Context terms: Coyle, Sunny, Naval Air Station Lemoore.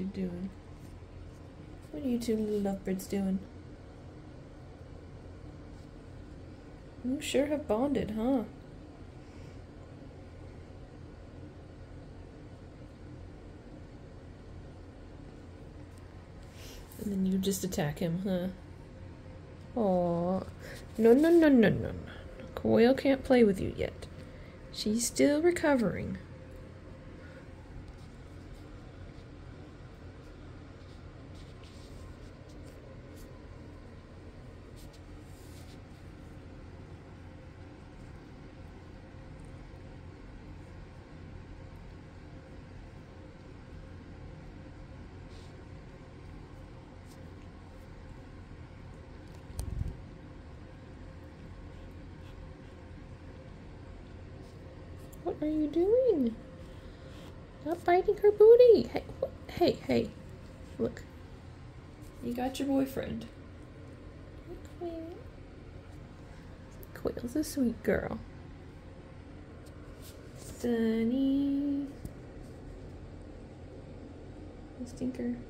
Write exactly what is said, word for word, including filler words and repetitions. two doing? What are you two little lovebirds doing? You sure have bonded, huh? And then you just attack him, huh? Aww. No, no, no, no, no, no. Coyle can't play with you yet. She's still recovering. What are you doing? Stop biting her booty. Hey, hey, hey. Look. You got your boyfriend. Quail. Quail's a sweet girl. Sunny. Stinker.